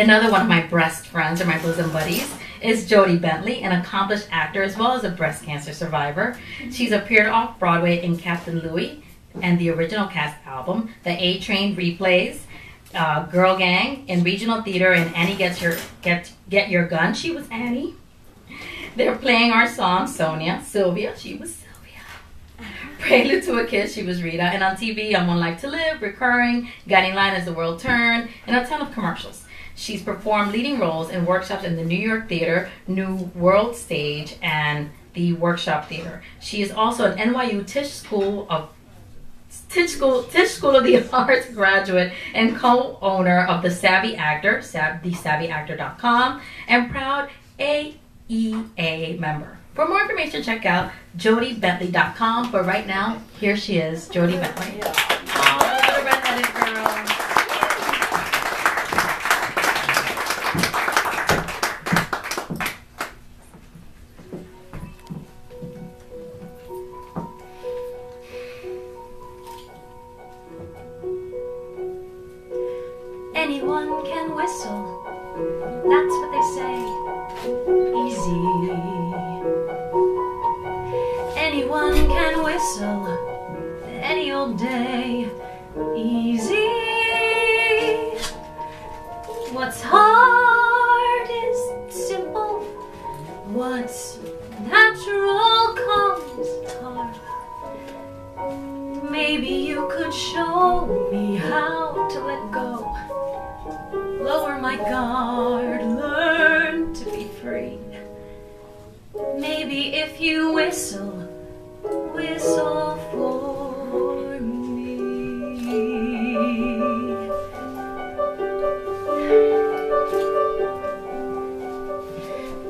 Another one of my best friends, or my bosom buddies, is Jodie Bentley, an accomplished actor as well as a breast cancer survivor. She's appeared off-Broadway in Captain Louie and the original cast album, The A-Train Replays, Girl Gang, in regional theater, and Annie Get Your Gun. She was Annie. They're Playing Our Song, Sonia. Sylvia, she was Sylvia. Prelude to a Kiss, she was Rita. And on TV, on One Life to Live, recurring, Guiding Light, As the World Turns, and a ton of commercials. She's performed leading roles in workshops in the New York Theater, New World Stage, and the Workshop Theatre. She is also an NYU Tisch School of the Arts graduate and co-owner of The Savvy Actor, thesavvyactor.com, and proud AEA member. For more information, check out jodiebentley.com. But right now, here she is, Jodie Bentley. Oh, red-headed girl. Anyone can whistle, that's what they say, easy. Anyone can whistle, any old day, easy. What's hard is simple, what's natural comes hard. Maybe you could show me how to let go, lower my guard, learn to be free. Maybe if you whistle, whistle for me.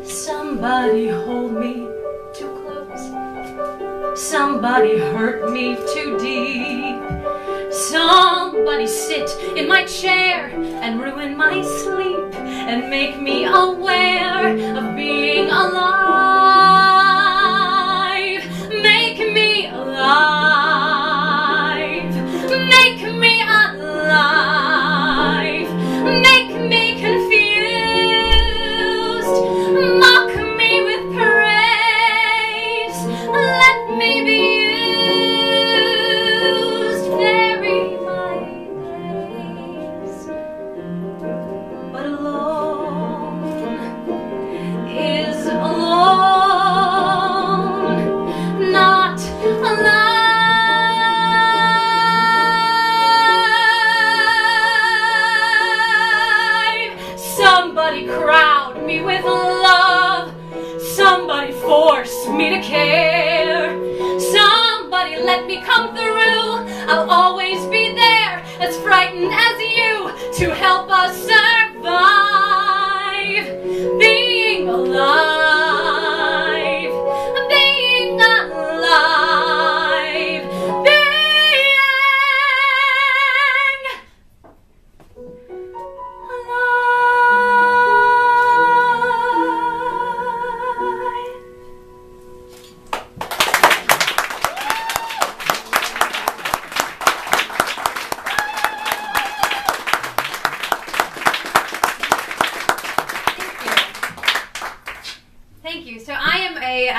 Somebody hold me too close, somebody hurt me too deep, somebody sit in my chair and ruin my sleep and make me aware of being alive. Make me alive, make me alive, make me confused, mock me with praise, let me be me to care. Somebody let me come through. I'll always be there, as frightened as you, to help us survive. Being alive, being alive, being alive.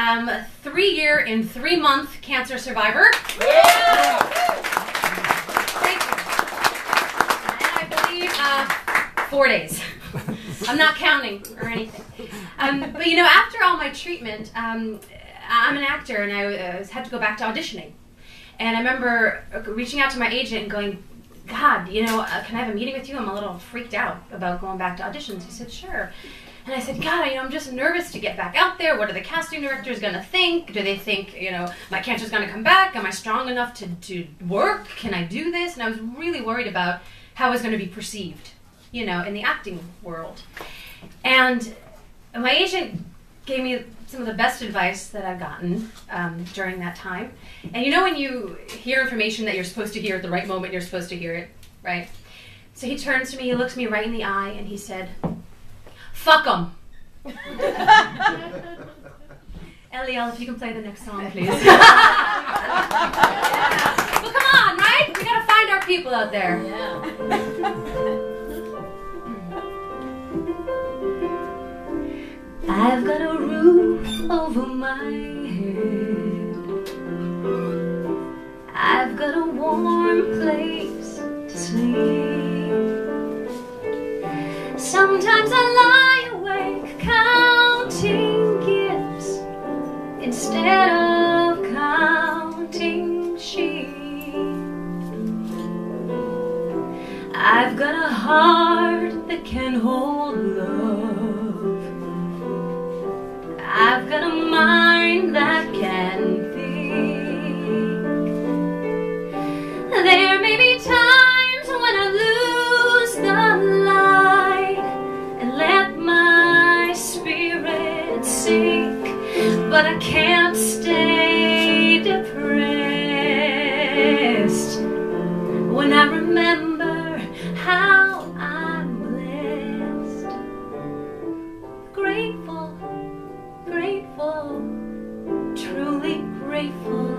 A 3-year and 3-month cancer survivor. Yeah. Thank you. And I believe 4 days. I'm not counting or anything. But you know, after all my treatment, I'm an actor, and I had to go back to auditioning. And I remember reaching out to my agent and going, "God, you know, can I have a meeting with you? I'm a little freaked out about going back to auditions." He said, "Sure." And I said, "God, you know, I'm just nervous to get back out there. What are the casting directors going to think? Do they think, you know, my cancer's going to come back? Am I strong enough to work? Can I do this?" And I was really worried about how I was going to be perceived, you know, in the acting world. And my agent gave me some of the best advice that I've gotten during that time. And you know when you hear information that you're supposed to hear at the right moment, you're supposed to hear it, right? So he turns to me, he looks me right in the eye, and he said, "Fuck 'em." Eliel, if you can play the next song, please. Yeah. Well, come on, right? We gotta find our people out there. Yeah. over my head. I've got a warm place to sleep. Sometimes I lie awake counting gifts instead of counting sheep. I've got a heart that can hold love. I've got a mind that can think. There may be times when I lose the light and let my spirit sink, but I can't stay depressed when I remember how I'm blessed. Grateful, grateful, truly grateful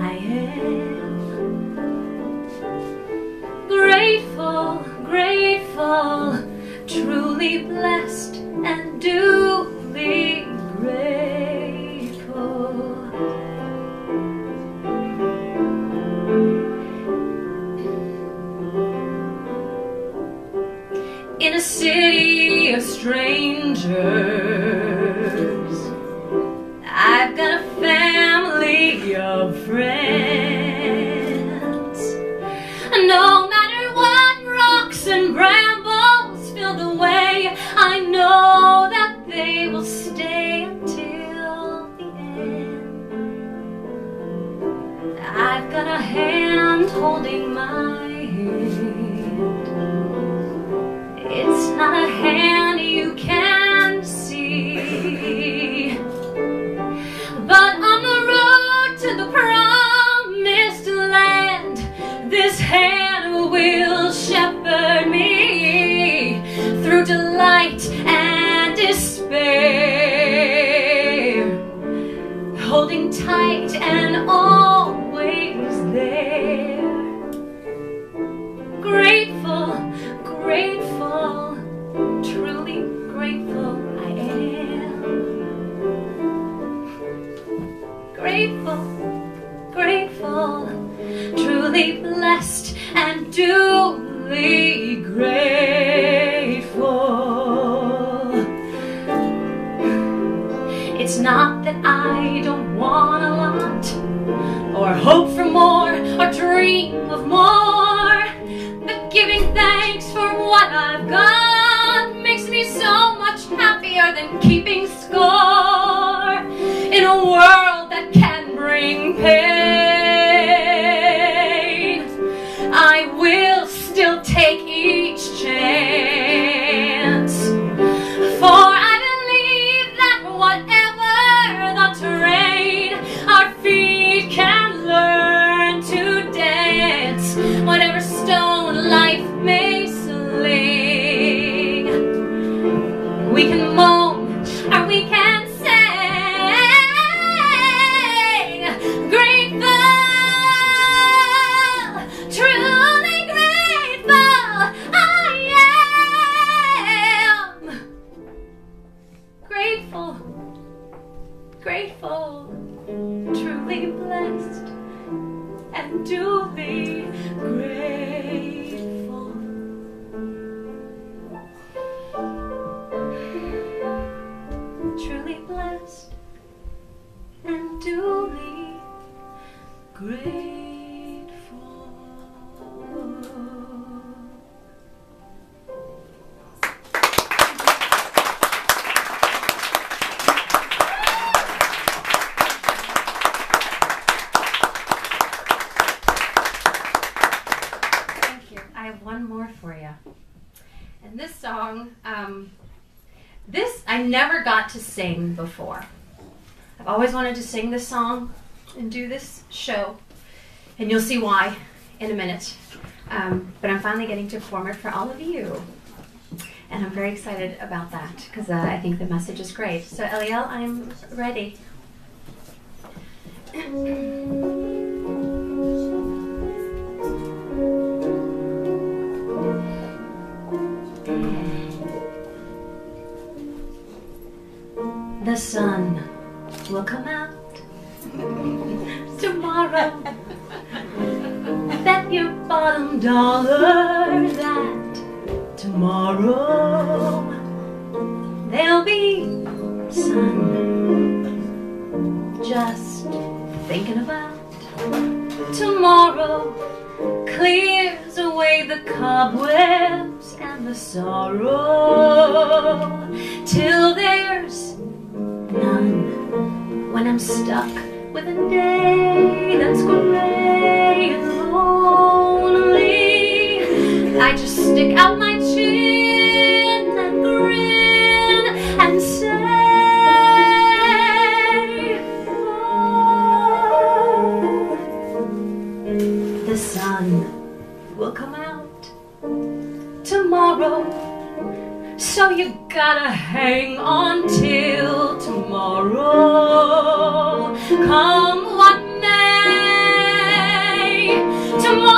I am. Grateful, grateful, truly blessed and duly grateful. In a city of strangers, I've got a family of friends. No matter what rocks and brambles fill the way, I know that they will stay until the end. I've got a hand holding my hand. It's not a hand you can see, but on the road to the promised land, this hand will shepherd me through delight and despair, holding tight and always there. Grateful, grateful, truly grateful I am. Grateful, grateful, truly blessed and duly grateful. It's not that I don't want a lot, or hope for more, or dream of more. Giving thanks for what I've got makes me so much happier than keeping score in a world that can bring pain. I will still take each chance, for I believe that whatever the terrain, our feet can learn to dance. Whatever stone life may sling, we can moan or we can sing. Grateful, truly grateful I am. Grateful, grateful, truly blessed and duly grateful. Truly blessed and duly grateful. And this song, this I never got to sing before. I've always wanted to sing this song and do this show, and you'll see why in a minute. But I'm finally getting to perform it for all of you, and I'm very excited about that because I think the message is great. So Eliel, I'm ready. The sun will come out tomorrow. Bet your bottom dollar that tomorrow there'll be sun. Just thinking about tomorrow clears away the cobwebs and the sorrow, till there's none. When I'm stuck with a day that's gray and lonely, I just stick out my chin and grin and say, oh, the sun will come out tomorrow. So you gotta hang on till tomorrow, come what may. Tomorrow.